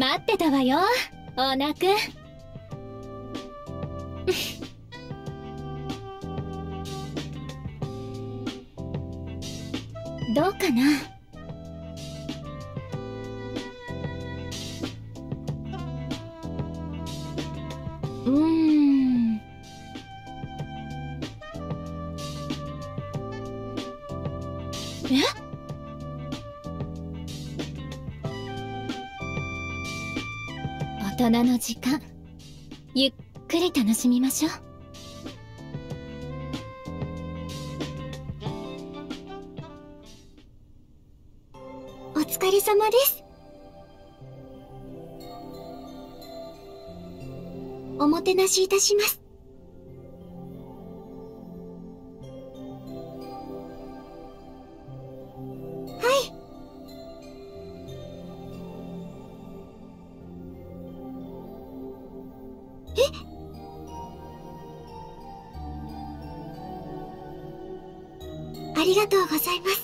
待ってたわよオーナーくん。どうかな。大人の時間ゆっくり楽しみましょう。お疲れ様です。おもてなしいたします。はい。ありがとうございます。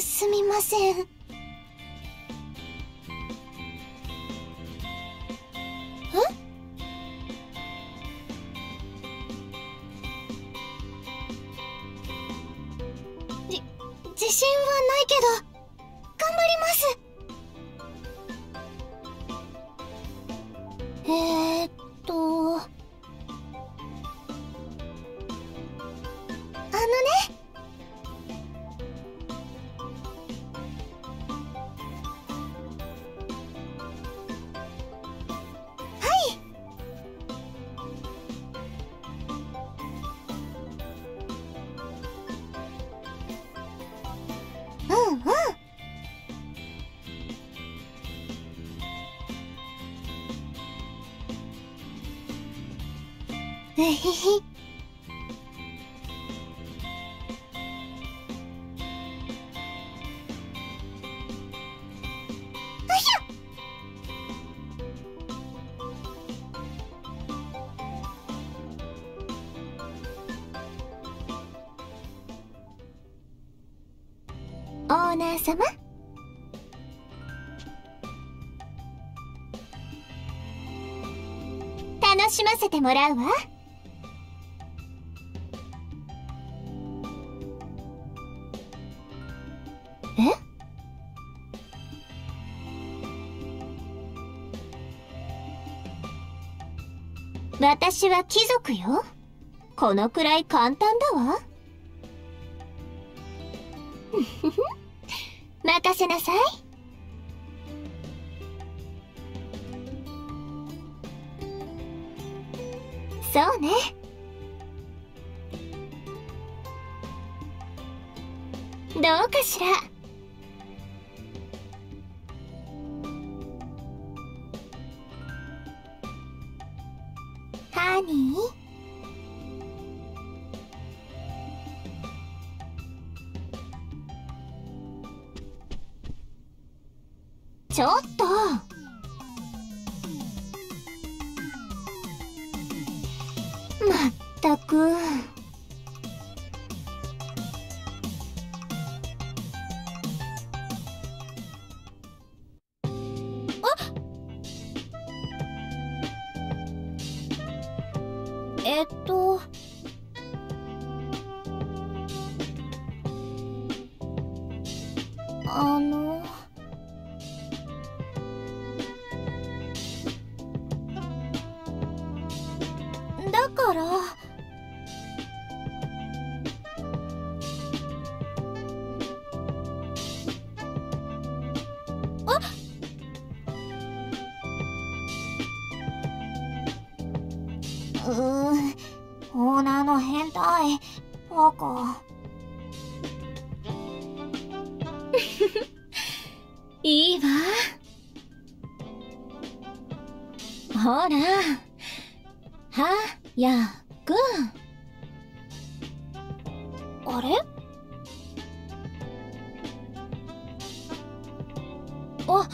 すみません。オーナー様、楽しませてもらうわ。私は貴族よ。このくらい簡単だわ。任せなさい。そうね。どうかしら。なーにー？ちょっと！まったく。オーナーの変態バカいいわ。ほらはやく。あれ、あっ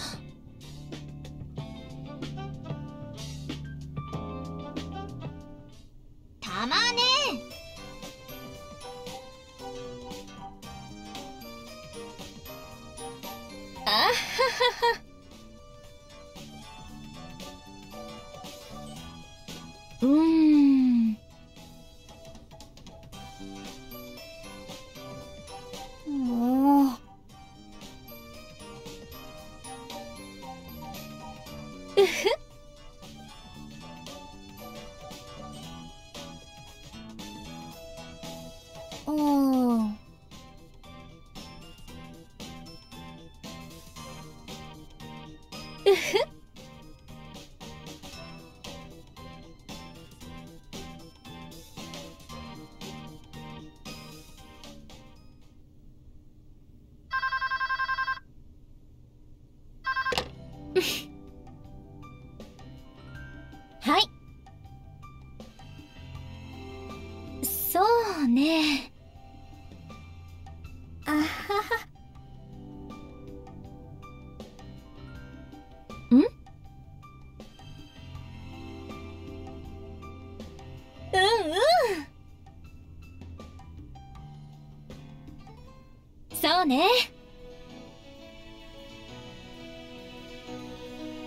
そうね。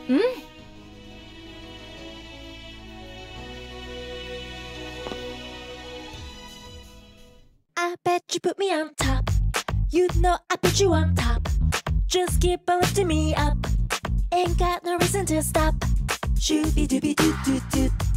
うん、I bet you put me on top. You know I put you on top. Just keep on lifting me up. Ain't got no reason to stop. Shooby dooby doo doo doo.